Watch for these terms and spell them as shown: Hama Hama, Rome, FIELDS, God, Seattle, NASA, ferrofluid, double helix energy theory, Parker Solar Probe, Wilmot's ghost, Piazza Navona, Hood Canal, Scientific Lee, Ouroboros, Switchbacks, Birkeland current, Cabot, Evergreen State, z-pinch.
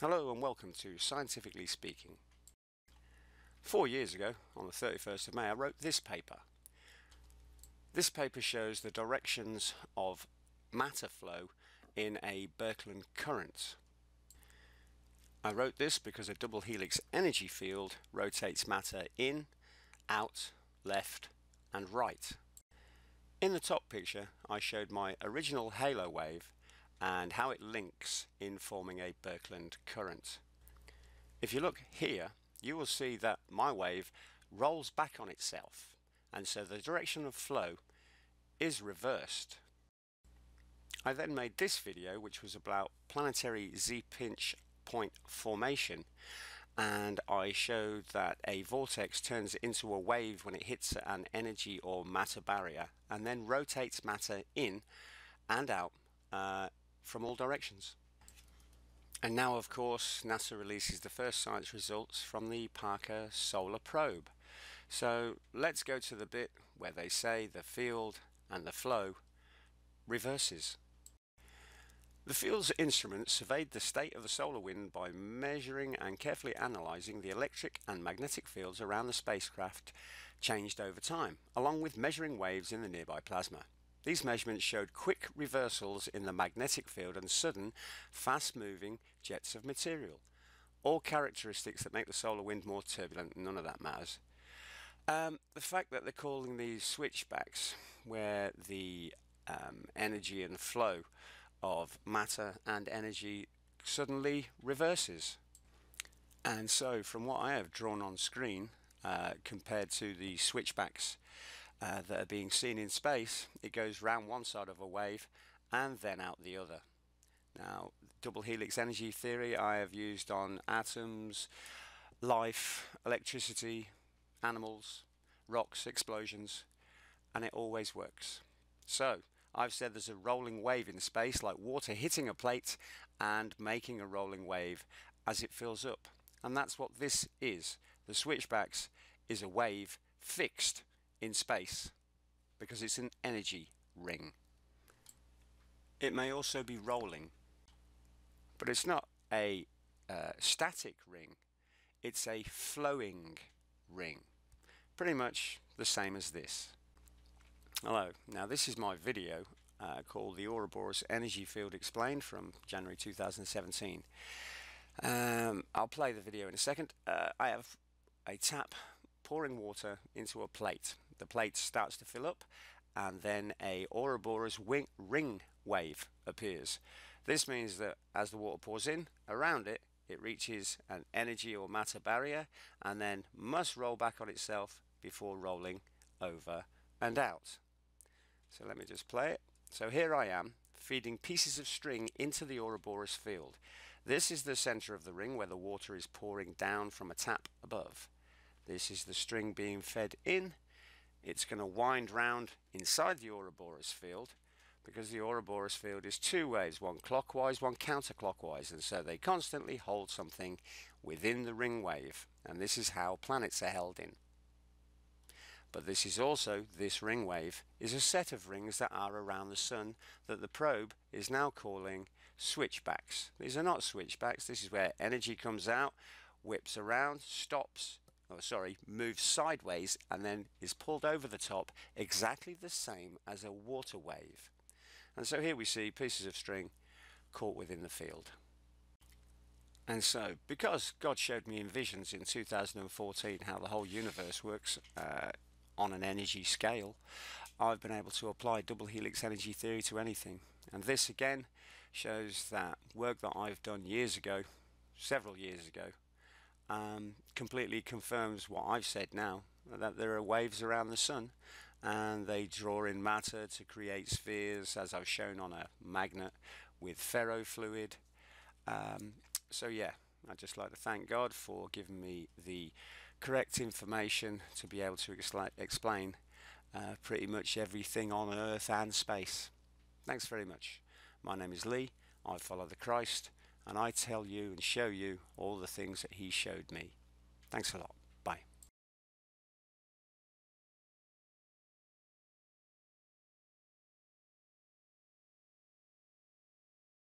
Hello and welcome to Scientifically Speaking. 4 years ago, on the 31st of May, I wrote this paper. This paper shows the directions of matter flow in a Birkeland current. I wrote this because a double helix energy field rotates matter in, out, left and right. In the top picture, I showed my original halo wave and how it links in forming a Birkeland current. If you look here, you will see that my wave rolls back on itself, and so the direction of flow is reversed. I then made this video, which was about planetary z-pinch point formation, and I showed that a vortex turns into a wave when it hits an energy or matter barrier and then rotates matter in and out from all directions. And now, of course, NASA releases the first science results from the Parker Solar Probe. So let's go to the bit where they say the field and the flow reverses. The FIELDS instrument surveyed the state of the solar wind by measuring and carefully analysing the electric and magnetic fields around the spacecraft changed over time, along with measuring waves in the nearby plasma. These measurements showed quick reversals in the magnetic field and sudden, fast-moving jets of material. All characteristics that make the solar wind more turbulent, none of that matters. The fact that they're calling these switchbacks, where the energy and flow of matter and energy suddenly reverses. And so, from what I have drawn on screen, compared to the switchbacks that are being seen in space, it goes round one side of a wave and then out the other. Now, double helix energy theory I have used on atoms, life, electricity, animals, rocks, explosions, and it always works. So I've said there's a rolling wave in space, like water hitting a plate and making a rolling wave as it fills up, and that's what this is. The switchbacks is a wave fixed in space because it's an energy ring. It may also be rolling, but it's not a static ring, it's a flowing ring, pretty much the same as this. Hello, now this is my video called the Ouroboros Energy Field Explained from January 2017. I'll play the video in a second. I have a tap pouring water into a plate. The plate starts to fill up and then a Ouroboros ring wave appears. This means that as the water pours in, around it, it reaches an energy or matter barrier and then must roll back on itself before rolling over and out. So let me just play it. So here I am feeding pieces of string into the Ouroboros field. This is the center of the ring where the water is pouring down from a tap above. This is the string being fed in. It's going to wind round inside the Ouroboros field because the Ouroboros field is two ways, one clockwise, one counterclockwise, and so they constantly hold something within the ring wave, and this is how planets are held in. But this is also, this ring wave is a set of rings that are around the Sun that the probe is now calling switchbacks. These are not switchbacks. This is where energy comes out, whips around, stops, moves sideways and then is pulled over the top, exactly the same as a water wave. And so here we see pieces of string caught within the field. And so, because God showed me in visions in 2014 how the whole universe works on an energy scale, I've been able to apply double helix energy theory to anything. And this again shows that work that I've done years ago, several years ago, completely confirms what I've said now, that there are waves around the Sun and they draw in matter to create spheres, as I've shown on a magnet with ferrofluid. So yeah, I'd just like to thank God for giving me the correct information to be able to explain pretty much everything on Earth and space. Thanks very much. My name is Lee, I follow the Christ, and I tell you and show you all the things that he showed me. Thanks a lot.